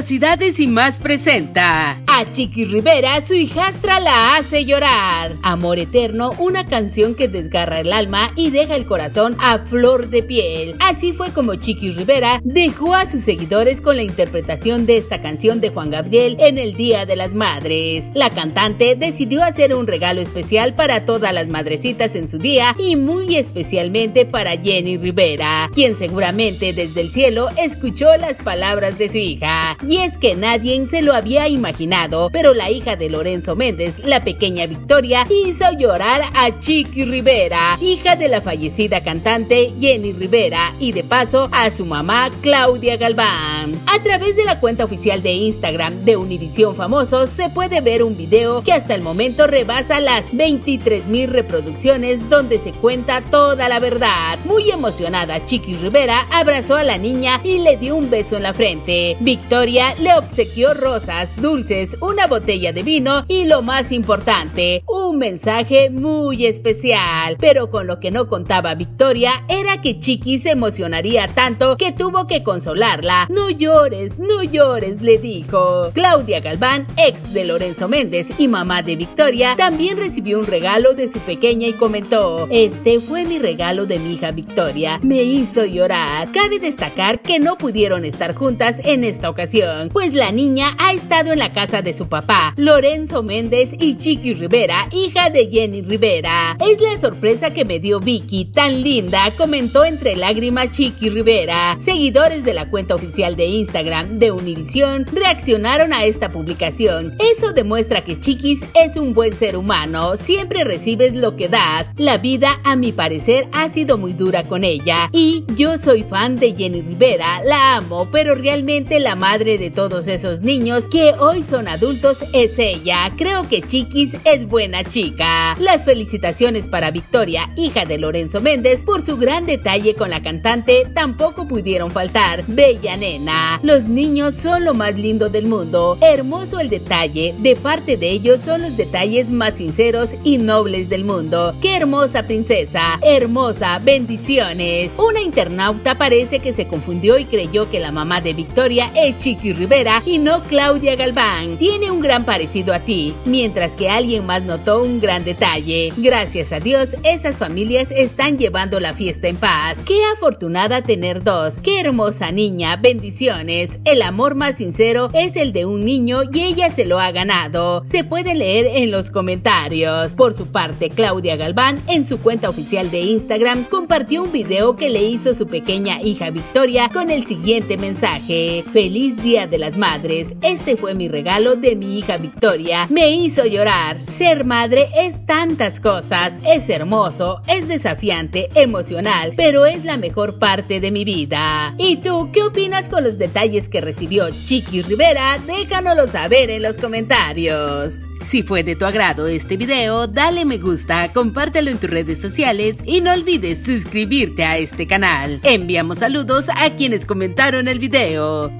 Curiosidades y Más presenta a Chiquis Rivera, su hijastra la hace llorar. Amor eterno, una canción que desgarra el alma y deja el corazón a flor de piel. Así fue como Chiquis Rivera dejó a sus seguidores con la interpretación de esta canción de Juan Gabriel en el Día de las Madres. La cantante decidió hacer un regalo especial para todas las madrecitas en su día y muy especialmente para Jenni Rivera, quien seguramente desde el cielo escuchó las palabras de su hija. Y es que nadie se lo había imaginado, pero la hija de Lorenzo Méndez, la pequeña Victoria, hizo llorar a Chiquis Rivera, hija de la fallecida cantante Jenni Rivera y de paso a su mamá Claudia Galván. A través de la cuenta oficial de Instagram de Univisión Famosos se puede ver un video que hasta el momento rebasa las 23,000 reproducciones, donde se cuenta toda la verdad. Muy emocionada, Chiquis Rivera abrazó a la niña y le dio un beso en la frente. Victoria le obsequió rosas, dulces, una botella de vino y lo más importante, un mensaje muy especial. Pero con lo que no contaba Victoria era que Chiquis se emocionaría tanto que tuvo que consolarla. No llores, no llores, le dijo. Claudia Galván, ex de Lorenzo Méndez y mamá de Victoria, también recibió un regalo de su pequeña y comentó: "Este fue mi regalo de mi hija Victoria, me hizo llorar". Cabe destacar que no pudieron estar juntas en esta ocasión, pues la niña ha estado en la casa de su papá, Lorenzo Méndez, y Chiquis Rivera, hija de Jenni Rivera. "Es la sorpresa que me dio Vicky, tan linda", comentó entre lágrimas Chiquis Rivera. Seguidores de la cuenta oficial de Instagram de Univision reaccionaron a esta publicación. "Eso demuestra que Chiquis es un buen ser humano, siempre recibes lo que das. La vida, a mi parecer, ha sido muy dura con ella y yo soy fan de Jenni Rivera, la amo, pero realmente la madre de todos esos niños que hoy son adultos es ella. Creo que Chiquis es buena chica". Las felicitaciones para Victoria, hija de Lorenzo Méndez, por su gran detalle con la cantante tampoco pudieron faltar. "Bella nena, los niños son lo más lindo del mundo, hermoso el detalle, de parte de ellos son los detalles más sinceros y nobles del mundo. Qué hermosa princesa, hermosa, bendiciones". Una internauta parece que se confundió y creyó que la mamá de Victoria es Chiquis Rivera y no Claudia Galván. "Tiene un gran parecido a ti", mientras que alguien más notó un gran detalle: "Gracias a Dios, esas familias están llevando la fiesta en paz. Qué afortunada tener dos, qué hermosa niña, bendiciones". El amor más sincero es el de un niño y ella se lo ha ganado, se puede leer en los comentarios. Por su parte, Claudia Galván, en su cuenta oficial de Instagram, compartió un video que le hizo su pequeña hija Victoria con el siguiente mensaje: "Feliz Día de las Madres, este fue mi regalo de mi hija Victoria, me hizo llorar. Ser madre es tantas cosas, es hermoso, es desafiante, emocional, pero es la mejor parte de mi vida". ¿Y tú qué opinas con los detalles que recibió Chiquis Rivera? Déjanoslo saber en los comentarios. Si fue de tu agrado este video, dale me gusta, compártelo en tus redes sociales y no olvides suscribirte a este canal. Enviamos saludos a quienes comentaron el video.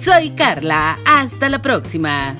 Soy Carla, hasta la próxima.